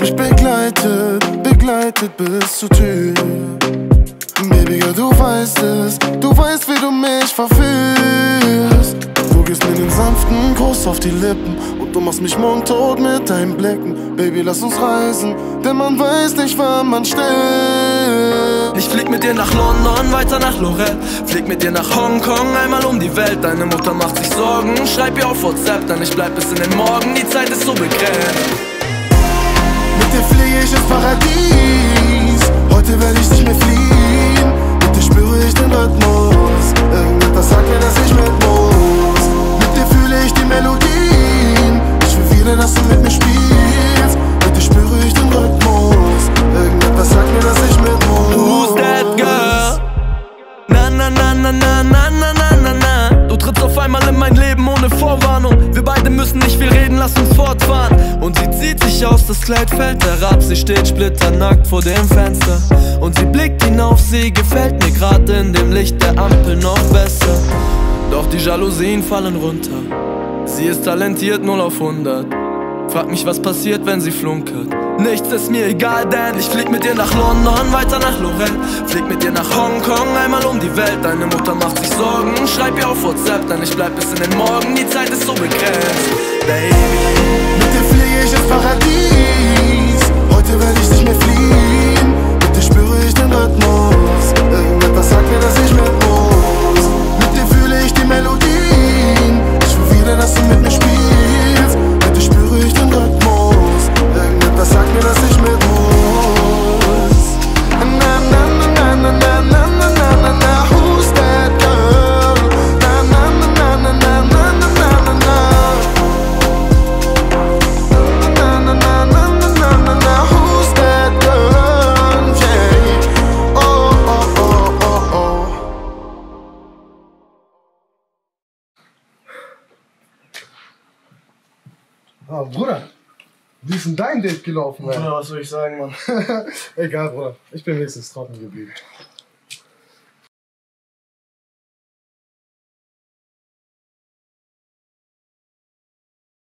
was mich begleitet bis zur Tür. Baby, ja, du weißt, wie du mich verführst. Du gibst mir den sanften Kuss auf die Lippen und du machst mich mundtot mit deinen Blicken. Baby, lass uns reisen, denn man weiß nicht, wann man stirbt. Ich flieg mit dir nach London, weiter nach Loreto, flieg mit dir nach Hongkong, einmal um die Welt. Deine Mutter macht sich Sorgen, schreib ihr auf WhatsApp, denn ich bleib bis in den Morgen, die Zeit ist so begrenzt. Mit dir fliege ich ins Paradies, heute werde ich nicht mehr fliehen. Bitte spüre ich den Rhythmus, irgendetwas sagt mir, dass ich mit muss. Mit dir fühle ich die Melodien, ich will wieder, dass du mit mir spielst. Bitte spüre ich den Rhythmus, irgendetwas sagt mir, dass ich mit muss. Who's that girl? Na na na na na na na na na. Du trittst auf einmal in mein Leben ohne Vorwarnung. Wir beide müssen nicht viel reden, lass uns fortfahren. Und sie zieht sich aus, das Kleid fällt herab. Sie steht splitternackt vor dem Fenster und sie blickt hinauf, sie gefällt mir grad in dem Licht der Ampel noch besser. Doch die Jalousien fallen runter. Sie ist talentiert 0 auf 100. Frag mich, was passiert, wenn sie flunkert. Nichts ist mir egal, denn ich flieg mit dir nach London, weiter nach Loreto, flieg mit dir nach Hongkong, einmal um die Welt. Deine Mutter macht sich Sorgen, schreib ihr auf WhatsApp, denn ich bleib bis in den Morgen, die Zeit ist so begrenzt. Baby, mit dir fliege ich ins Paradies, heute werde ich nicht mehr fliehen. Bitte spüre ich den Rhythmus, irgendetwas sagt mir, dass ich mit muss. Mit dir fühle ich die Melodien, ich will wieder, dass du mit mir spielst. Bitte spüre ich den Rhythmus, irgendetwas sagt mir, dass ich mit muss. Na na na na na na na na na na. Who's that girl? Na na na na na na na na na. Na na na na na na na. Who's that girl? Yeah. Oh oh oh oh oh. Ah, Bruder. Wie ist denn dein Date gelaufen, Mann? Bruder, was soll ich sagen, Mann? Egal, Bruder. Ich bin wenigstens trocken geblieben.